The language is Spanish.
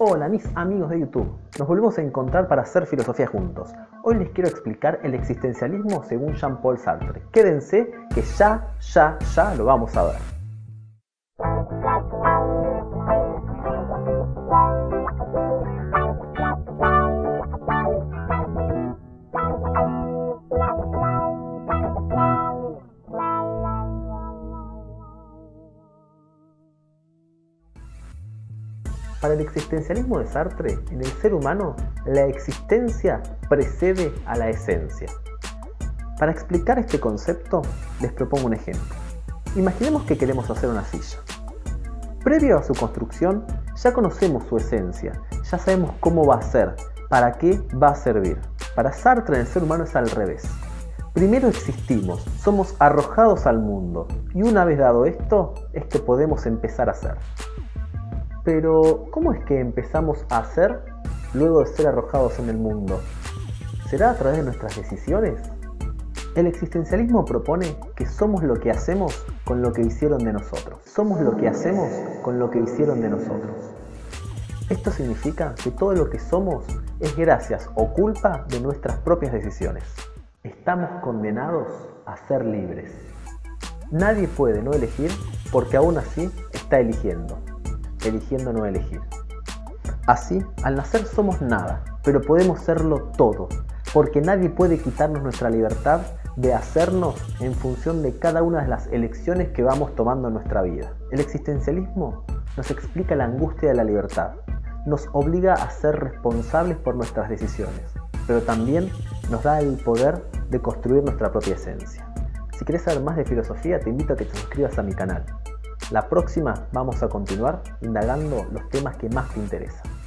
Hola mis amigos de YouTube, nos volvemos a encontrar para hacer filosofía juntos. Hoy les quiero explicar el existencialismo según Jean-Paul Sartre. Quédense que ya lo vamos a ver. Para el existencialismo de Sartre, en el ser humano, la existencia precede a la esencia. Para explicar este concepto, les propongo un ejemplo. Imaginemos que queremos hacer una silla. Previo a su construcción, ya conocemos su esencia, ya sabemos cómo va a ser, para qué va a servir. Para Sartre, en el ser humano es al revés. Primero existimos, somos arrojados al mundo, y una vez dado esto, es que podemos empezar a ser. Pero, ¿cómo es que empezamos a hacer luego de ser arrojados en el mundo? ¿Será a través de nuestras decisiones? El existencialismo propone que somos lo que hacemos con lo que hicieron de nosotros. Somos lo que hacemos con lo que hicieron de nosotros. Esto significa que todo lo que somos es gracias o culpa de nuestras propias decisiones. Estamos condenados a ser libres. Nadie puede no elegir porque aún así está eligiendo no elegir. Así, al nacer somos nada, pero podemos serlo todo, porque nadie puede quitarnos nuestra libertad de hacernos en función de cada una de las elecciones que vamos tomando en nuestra vida. El existencialismo nos explica la angustia de la libertad, nos obliga a ser responsables por nuestras decisiones, pero también nos da el poder de construir nuestra propia esencia. Si querés saber más de filosofía, te invito a que te suscribas a mi canal. La próxima vamos a continuar indagando los temas que más te interesan.